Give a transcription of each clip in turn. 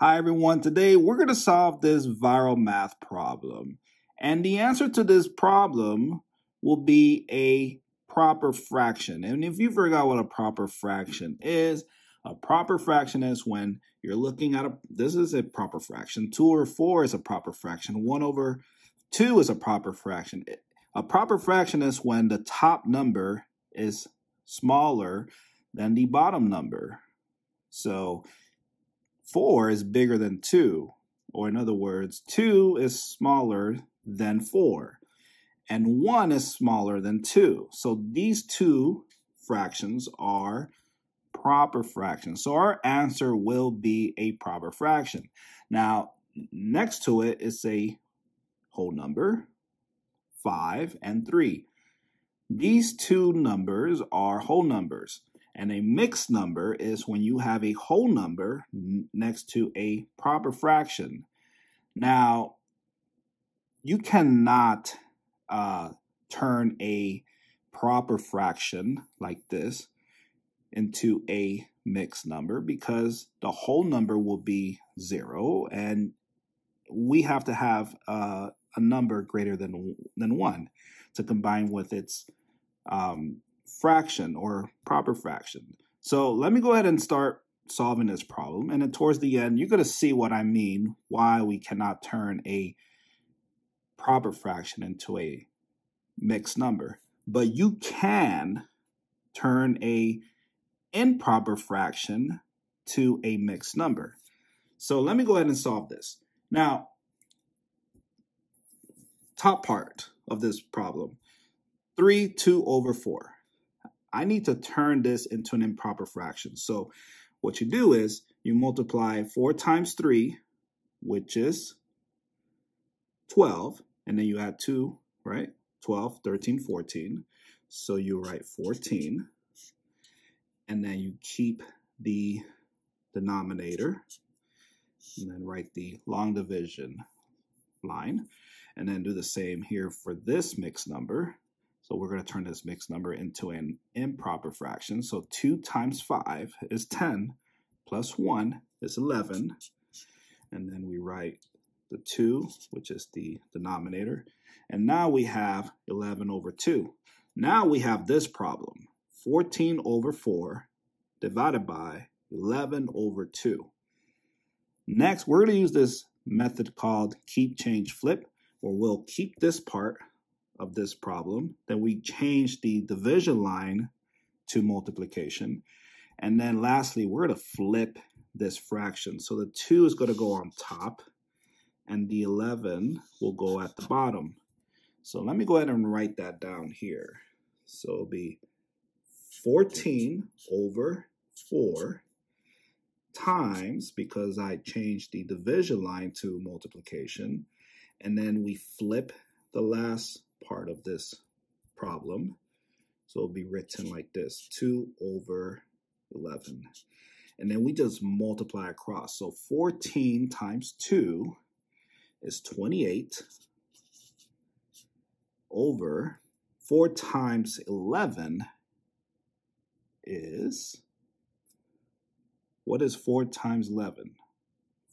Hi everyone, today we're going to solve this viral math problem. And the answer to this problem will be a proper fraction. And if you forgot what a proper fraction is when you're looking at this is a proper fraction. 2 over 4 is a proper fraction. 1 over 2 is a proper fraction. A proper fraction is when the top number is smaller than the bottom number. So 4 is bigger than 2, or in other words, 2 is smaller than 4, and 1 is smaller than 2. So these two fractions are proper fractions. So our answer will be a proper fraction. Now, next to it is a whole number, 5 and 3. These two numbers are whole numbers. And a mixed number is when you have a whole number next to a proper fraction. Now, you cannot turn a proper fraction like this into a mixed number because the whole number will be 0, and we have to have a number greater than 1 to combine with its fraction or proper fraction. So let me go ahead and start solving this problem, and then towards the end you're going to see what I mean, why we cannot turn a proper fraction into a mixed number. But you can turn a improper fraction to a mixed number. So let me go ahead and solve this. Now, top part of this problem, 2 over 4. I need to turn this into an improper fraction. So what you do is you multiply 4 times 3, which is 12, and then you add 2, right? 12, 13, 14. So you write 14, and then you keep the denominator, and then write the long division line, and then do the same here for this mixed number. So we're going to turn this mixed number into an improper fraction. So 2 times 5 is 10, plus 1 is 11. And then we write the 2, which is the denominator. And now we have 11 over 2. Now we have this problem, 14 over 4 divided by 11 over 2. Next, we're going to use this method called keep, change, flip, where we'll keep this part of this problem, then we change the division line to multiplication, and then lastly we're going to flip this fraction. So the 2 is going to go on top and the 11 will go at the bottom. So let me go ahead and write that down here. So it'll be 14 over 4 times, because I changed the division line to multiplication, and then we flip the last part of this problem. So it'll be written like this, 2 over 11. And then we just multiply across. So 14 times 2 is 28 over 4 times 11 is, what is 4 times 11?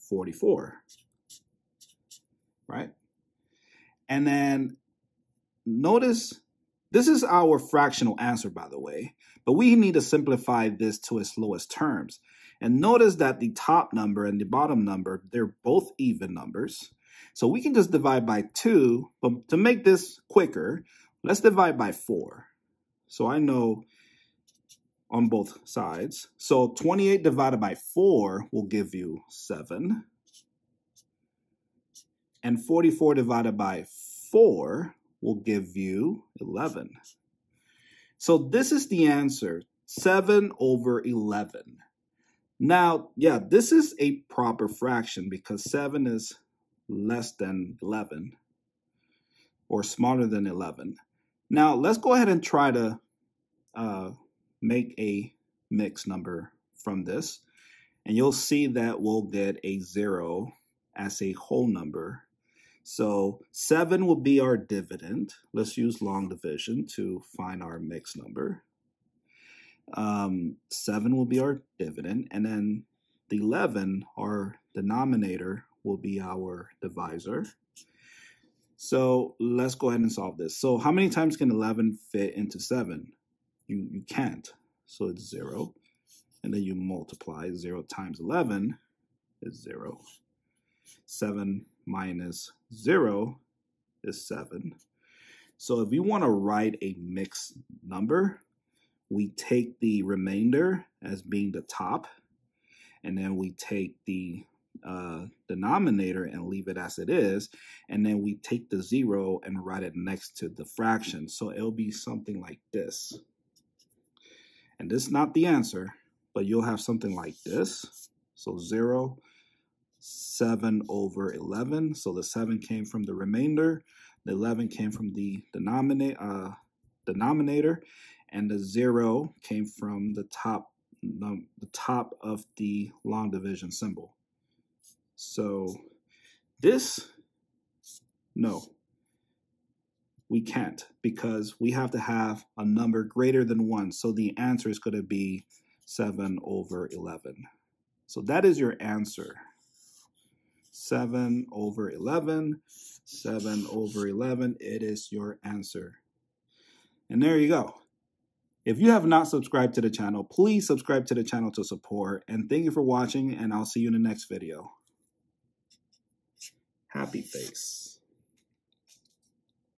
44, right? And then notice, this is our fractional answer, by the way, but we need to simplify this to its lowest terms. And notice that the top number and the bottom number, they're both even numbers. So we can just divide by 2, but to make this quicker, let's divide by 4. So I know on both sides. So 28 divided by 4 will give you 7. And 44 divided by 4 will give you 11. So this is the answer, 7 over 11. Now, yeah, this is a proper fraction because 7 is less than 11 or smaller than 11. Now, let's go ahead and try to make a mixed number from this. And you'll see that we'll get a 0 as a whole number. So 7 will be our dividend. Let's use long division to find our mixed number. 7 will be our dividend, and then The 11, our denominator, will be our divisor. So let's go ahead and solve this. So how many times can 11 fit into 7? You can't. So it's 0. And then you multiply. 0 times 11 is 0. 7 minus 0 is 7. So if we want to write a mixed number, we take the remainder as being the top, and then we take the denominator and leave it as it is, and then we take the 0 and write it next to the fraction. So it'll be something like this. And this is not the answer, but you'll have something like this. So 0, 7 over 11. So the 7 came from the remainder, the 11 came from the denominator, and the 0 came from the top of the long division symbol. So this, no, we can't, because we have to have a number greater than 1. So the answer is going to be 7 over 11. So that is your answer. 7 over 11, 7 over 11, it is your answer. And there you go. If you have not subscribed to the channel, please subscribe to the channel to support. And thank you for watching, and I'll see you in the next video. Happy face.